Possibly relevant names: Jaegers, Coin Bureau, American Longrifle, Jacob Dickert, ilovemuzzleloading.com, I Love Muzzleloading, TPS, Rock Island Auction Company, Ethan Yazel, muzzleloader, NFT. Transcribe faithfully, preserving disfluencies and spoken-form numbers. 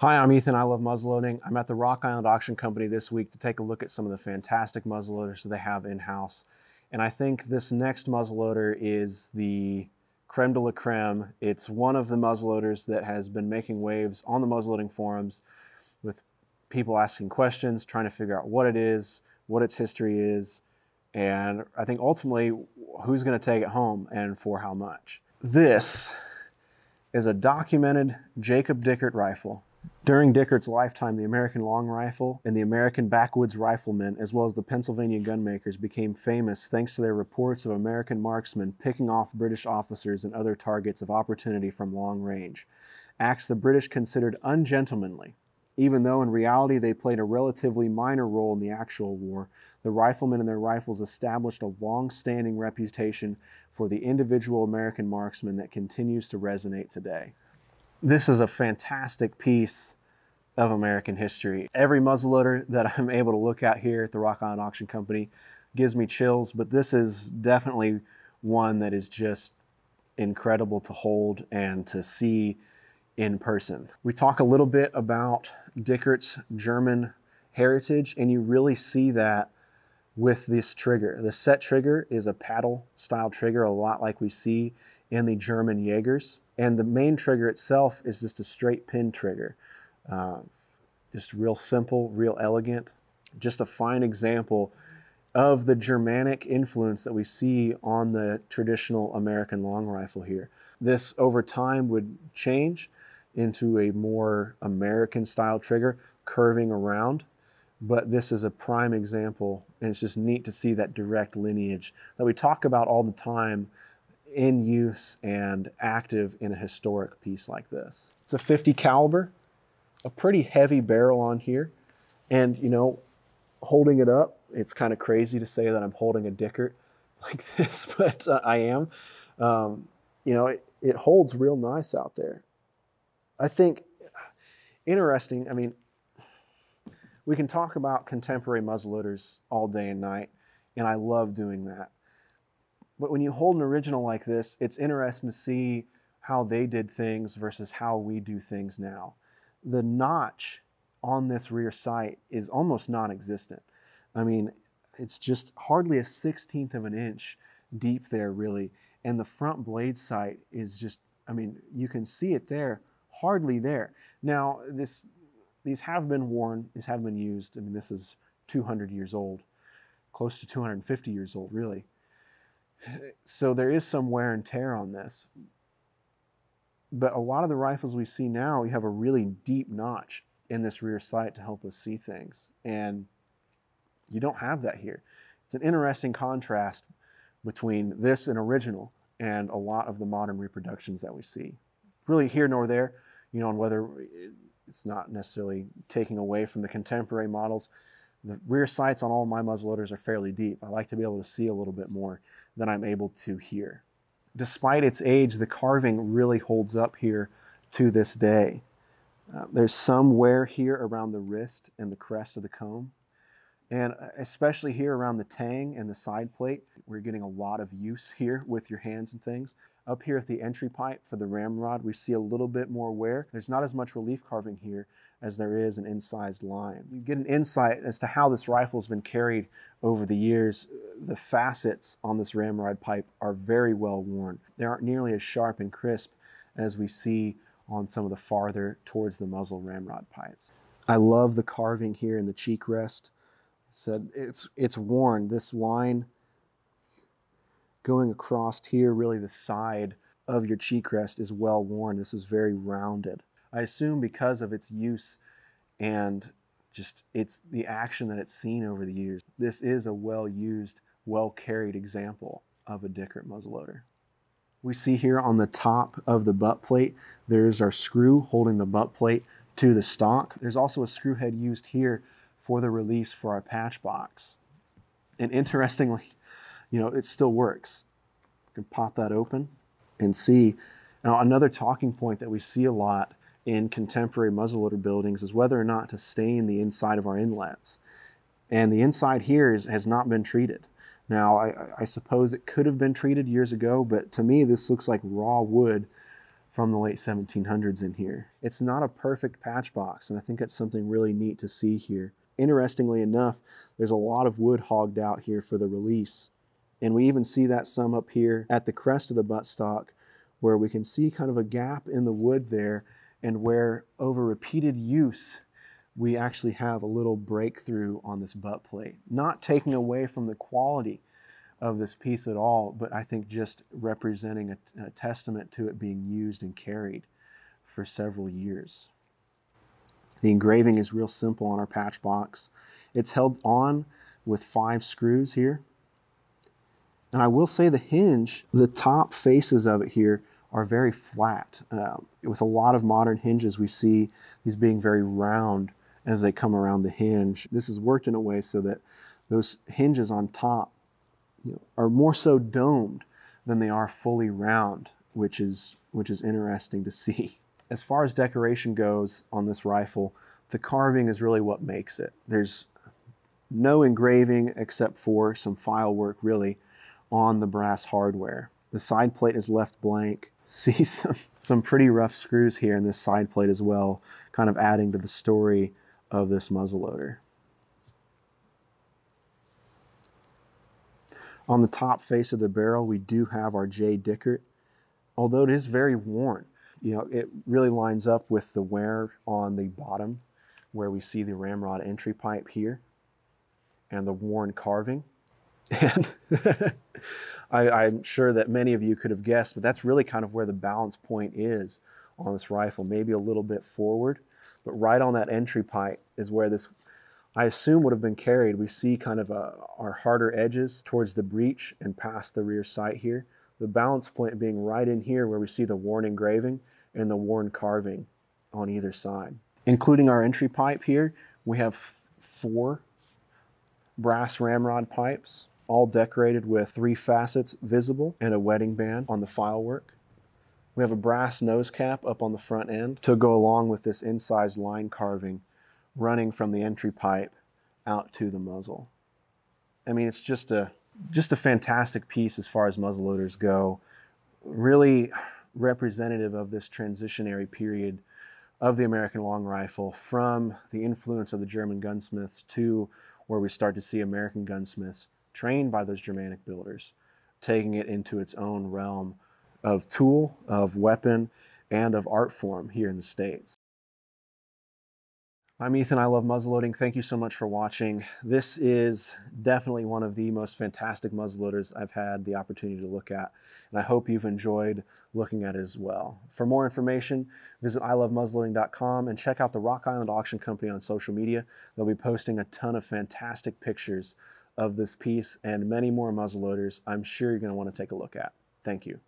Hi, I'm Ethan, I love muzzleloading. I'm at the Rock Island Auction Company this week to take a look at some of the fantastic muzzleloaders that they have in-house. And I think this next muzzleloader is the creme de la creme. It's one of the muzzleloaders that has been making waves on the muzzleloading forums with people asking questions, trying to figure out what it is, what its history is, and I think ultimately who's gonna take it home and for how much. This is a documented Jacob Dickert rifle. During Dickert's lifetime, the American long rifle and the American backwoods riflemen, as well as the Pennsylvania gunmakers, became famous thanks to their reports of American marksmen picking off British officers and other targets of opportunity from long range. Acts the British considered ungentlemanly. Even though in reality they played a relatively minor role in the actual war, the riflemen and their rifles established a long-standing reputation for the individual American marksman that continues to resonate today. This is a fantastic piece of American history. Every muzzleloader that I'm able to look at here at the Rock Island Auction Company gives me chills, but this is definitely one that is just incredible to hold and to see in person. We talk a little bit about Dickert's German heritage, and you really see that with this trigger. The set trigger is a paddle style trigger, a lot like we see in the German Jaegers. And the main trigger itself is just a straight pin trigger. Uh, just real simple, real elegant. Just a fine example of the Germanic influence that we see on the traditional American long rifle here. This over time would change into a more American style trigger, curving around. But this is a prime example, and it's just neat to see that direct lineage that we talk about all the time in use and active in a historic piece like this. It's a fifty caliber, a pretty heavy barrel on here. And you know, holding it up, it's kind of crazy to say that I'm holding a Dickert like this, but uh, I am. Um, you know, it, it holds real nice out there. I think interesting, I mean, we can talk about contemporary muzzleloaders all day and night, and I love doing that. But when you hold an original like this, it's interesting to see how they did things versus how we do things now. The notch on this rear sight is almost non-existent. I mean, it's just hardly a sixteenth of an inch deep there, really. And the front blade sight is just, I mean, you can see it there, hardly there. Now, this, these have been worn, these have been used. I mean, this is two hundred years old, close to two hundred fifty years old, really. So there is some wear and tear on this. But a lot of the rifles we see now, you have a really deep notch in this rear sight to help us see things. And you don't have that here. It's an interesting contrast between this and original and a lot of the modern reproductions that we see. Really here nor there, you know, on whether it's not necessarily taking away from the contemporary models. The rear sights on all my muzzleloaders are fairly deep. I like to be able to see a little bit more than I'm able to hear. Despite its age, the carving really holds up here to this day. Uh, there's some wear here around the wrist and the crest of the comb, and especially here around the tang and the side plate. We're getting a lot of use here with your hands and things. Up here at the entry pipe for the ramrod, we see a little bit more wear. There's not as much relief carving here as there is an incised line. You get an insight as to how this rifle's been carried over the years. The facets on this ramrod pipe are very well worn. They aren't nearly as sharp and crisp as we see on some of the farther towards the muzzle ramrod pipes. I love the carving here in the cheek rest. Said it's it's worn. This line going across here, really the side of your cheek rest is well worn. This is very rounded. I assume because of its use and just it's the action that it's seen over the years. This is a well-used, well-carried example of a Dickert muzzleloader. We see here on the top of the butt plate, there's our screw holding the butt plate to the stock. There's also a screw head used here for the release for our patch box. And interestingly, you know, it still works. You can pop that open and see. Now, another talking point that we see a lot in contemporary muzzleloader buildings is whether or not to stain the inside of our inlets. And the inside here is, has not been treated. Now, I, I suppose it could have been treated years ago, but to me, this looks like raw wood from the late seventeen hundreds in here. It's not a perfect patch box, and I think that's something really neat to see here. Interestingly enough, there's a lot of wood hogged out here for the release. And we even see that some up here at the crest of the buttstock, where we can see kind of a gap in the wood there, and where over repeated use, we actually have a little breakthrough on this butt plate. Not taking away from the quality of this piece at all, but I think just representing a, a testament to it being used and carried for several years. The engraving is real simple on our patch box. It's held on with five screws here. And I will say the hinge, the top faces of it here are very flat. Uh, with a lot of modern hinges, we see these being very round as they come around the hinge. This is worked in a way so that those hinges on top, you know, are more so domed than they are fully round, which is, which is interesting to see. As far as decoration goes on this rifle, the carving is really what makes it. There's no engraving except for some file work really on the brass hardware. The side plate is left blank. See some, some pretty rough screws here in this side plate as well, kind of adding to the story of this muzzleloader. On the top face of the barrel, we do have our J. Dickert, although it is very worn. You know, it really lines up with the wear on the bottom where we see the ramrod entry pipe here and the worn carving. And I, I'm sure that many of you could have guessed, but that's really kind of where the balance point is on this rifle, maybe a little bit forward, but right on that entry pipe is where this, I assume, would have been carried. We see kind of a, our harder edges towards the breech and past the rear sight here. The balance point being right in here where we see the worn engraving and the worn carving on either side. Including our entry pipe here, we have four brass ramrod pipes, all decorated with three facets visible and a wedding band on the file work. We have a brass nose cap up on the front end to go along with this incised line carving running from the entry pipe out to the muzzle. I mean, it's just a just a fantastic piece as far as muzzleloaders go. Really representative of this transitionary period of the American long rifle from the influence of the German gunsmiths to where we start to see American gunsmiths trained by those Germanic builders, taking it into its own realm of tool, of weapon, and of art form here in the States. I'm Ethan, I Love Muzzleloading. Thank you so much for watching. This is definitely one of the most fantastic muzzleloaders I've had the opportunity to look at, and I hope you've enjoyed looking at it as well. For more information, visit i love muzzleloading dot com and check out the Rock Island Auction Company on social media. They'll be posting a ton of fantastic pictures of this piece and many more muzzleloaders I'm sure you're going to want to take a look at. Thank you.